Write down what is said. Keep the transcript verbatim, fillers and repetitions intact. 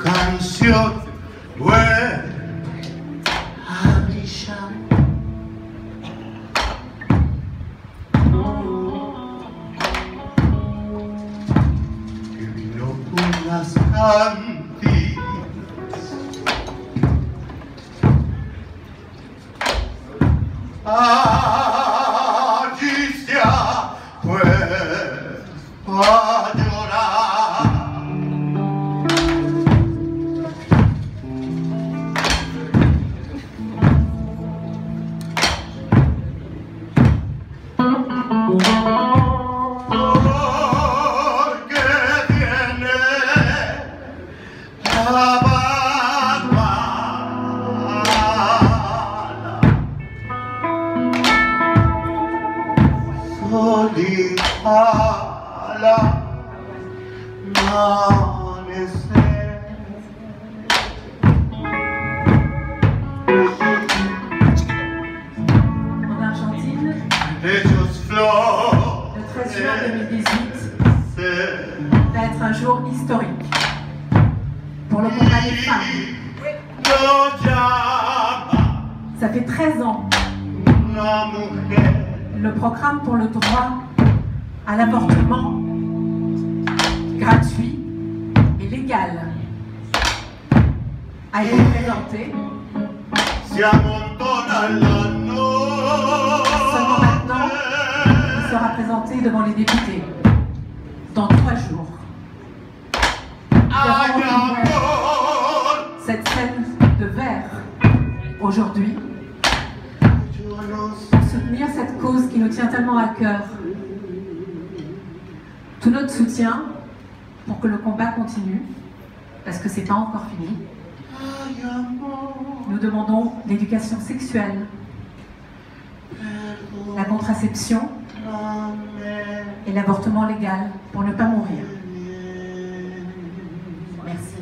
Canción, güey, abrisha. Que vino con las cantigas. Artistia, güey, adorar. Hola, amanecer. En Argentine, le treize juin deux mille dix-huit va être un jour historique pour le combat des femmes. Ça fait treize ans. Le programme pour le droit à l'avortement gratuit et légal a été présenté. Seulement maintenant, il sera présenté devant les députés dans trois jours. Nous avons ouvert cette scène de verre aujourd'hui pour soutenir cette cause qui nous tient tellement à cœur. Tout notre soutien pour que le combat continue, parce que c'est pas encore fini. Nous demandons l'éducation sexuelle, la contraception et l'avortement légal pour ne pas mourir. Merci.